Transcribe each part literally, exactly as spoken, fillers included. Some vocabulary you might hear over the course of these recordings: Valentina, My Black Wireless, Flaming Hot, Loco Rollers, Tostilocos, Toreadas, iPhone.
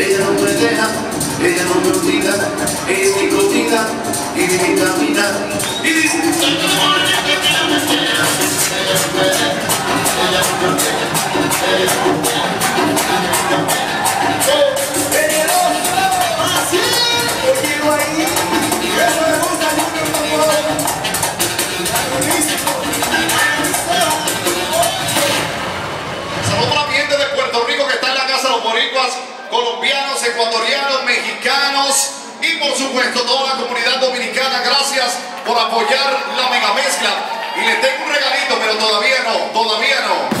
Ella no me deja, ella no me olvida, ella es mi cotita y mi vitamina. Y dice, colombianos, ecuatorianos, mexicanos y por supuesto toda la comunidad dominicana, gracias por apoyar la mega mezcla. Y les tengo un regalito, pero todavía no, todavía no.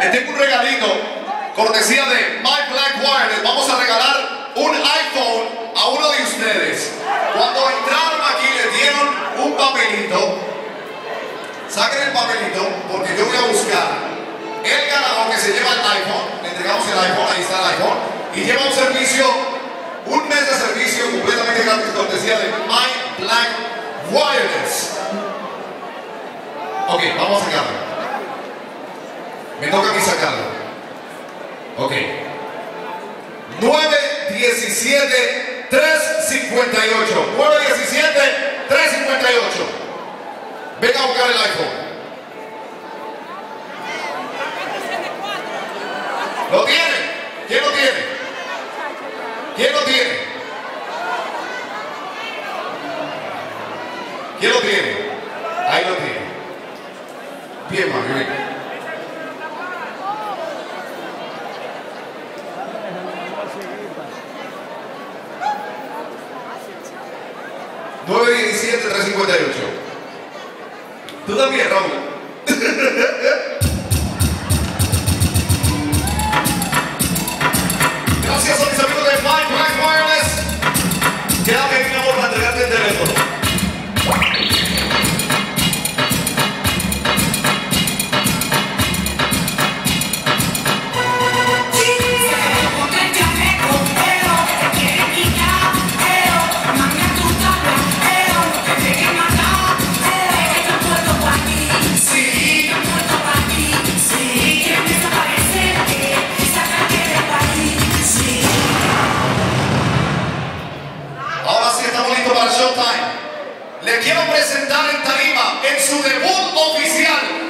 Les tengo un regalito, cortesía de My Black Wireless. Vamos a regalar un iPhone a uno de ustedes. papelito, saquen el papelito, porque yo voy a buscar el ganador que se lleva el iPhone. Le entregamos el iPhone, ahí está el iPhone, y lleva un servicio, un mes de servicio completamente gratis, cortesía de My Black Wireless. Ok, vamos a sacarlo. Me toca a mí sacarlo. Ok. nueve uno siete tres cinco ocho. nueve uno siete tres cinco ocho. Venga a buscar el iPhone. ¿Lo tiene? ¿Quién lo tiene? ¿Quién lo tiene? ¿Quién lo tiene? Ahí lo tiene. Bien, Margarita. nueve uno siete tres cinco ocho. Tú también, Raúl. Showtime. Le quiero presentar en tarima, en su debut oficial,